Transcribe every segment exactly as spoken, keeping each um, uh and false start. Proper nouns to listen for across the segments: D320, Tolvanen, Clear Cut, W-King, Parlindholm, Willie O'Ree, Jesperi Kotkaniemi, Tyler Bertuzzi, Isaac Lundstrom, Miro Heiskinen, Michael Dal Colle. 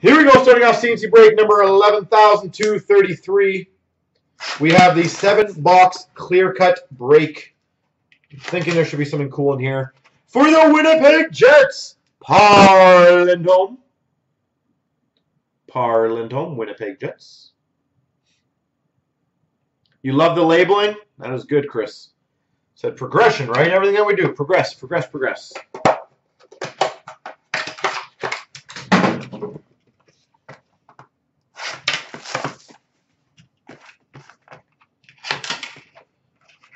Here we go, starting off C N C break number eleven thousand two hundred thirty-three. We have the seven box clear-cut break. I'm thinking there should be something cool in here. For the Winnipeg Jets, Parlindholm. Parlindholm, Winnipeg Jets. You love the labeling? That is good, Chris. Said progression, right? Everything that we do, progress, progress, progress.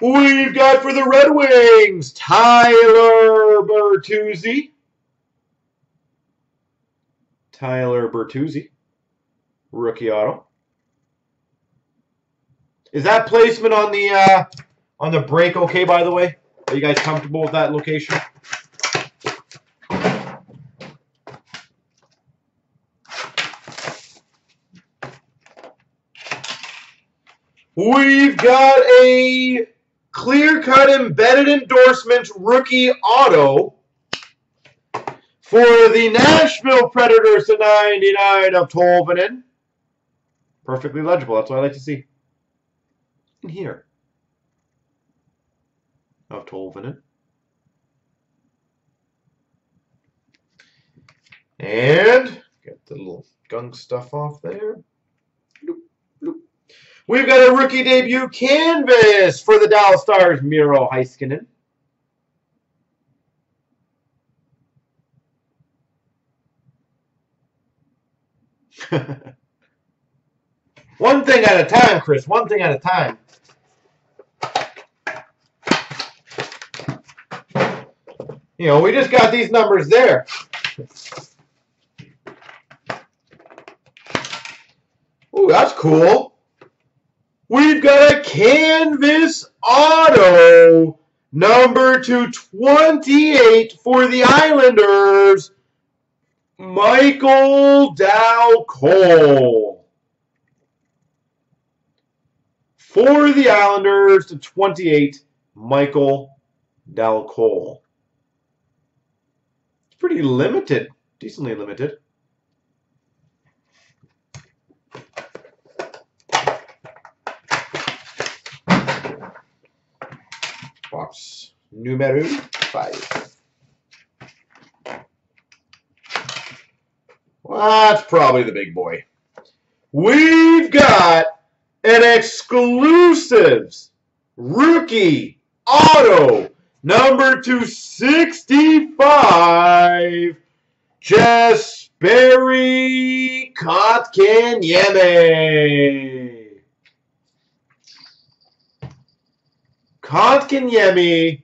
We've got for the Red Wings, Tyler Bertuzzi. Tyler Bertuzzi, rookie auto. Is that placement on the uh, on the break okay, by the way? Are you guys comfortable with that location? We've got a clear-cut embedded endorsement rookie auto for the Nashville Predators to ninety-nine of Tolvanen. Perfectly legible. That's what I like to see. And here of Tolvanen. And get the little gunk stuff off there. We've got a rookie debut canvas for the Dallas Stars, Miro Heiskinen. One thing at a time, Chris. One thing at a time. You know, we just got these numbers there. Ooh, that's cool. We've got a canvas auto, number two twenty-eight for the Islanders, Michael Dal Colle. For the Islanders to twenty-eight, Michael Dal Colle. It's pretty limited, decently limited. Box numero five. Well, that's probably the big boy. We've got an exclusives rookie auto number two sixty-five, Jesperi Kotkaniemi. Kotkaniemi,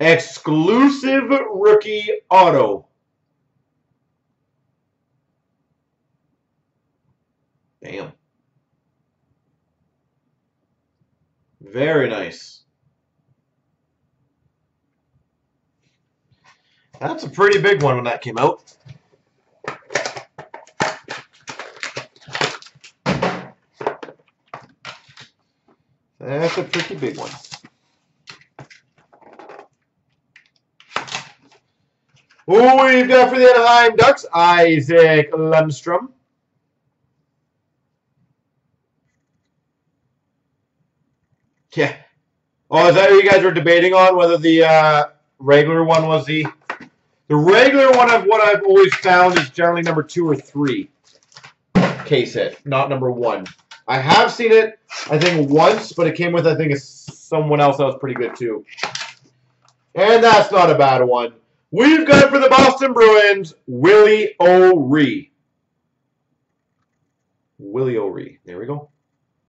exclusive rookie auto. Damn. Very nice. That's a pretty big one when that came out. That's a pretty big one. Oh, we've got for the Anaheim Ducks, Isaac Lundstrom. Yeah. Oh, is that what you guys were debating on? Whether the uh, regular one was the... The regular one of what I've always found is generally number two or three. Case hit, not number one. I have seen it, I think, once, but it came with, I think, someone else that was pretty good, too. And that's not a bad one. We've got it for the Boston Bruins, Willie O'Ree. Willie O'Ree. There we go.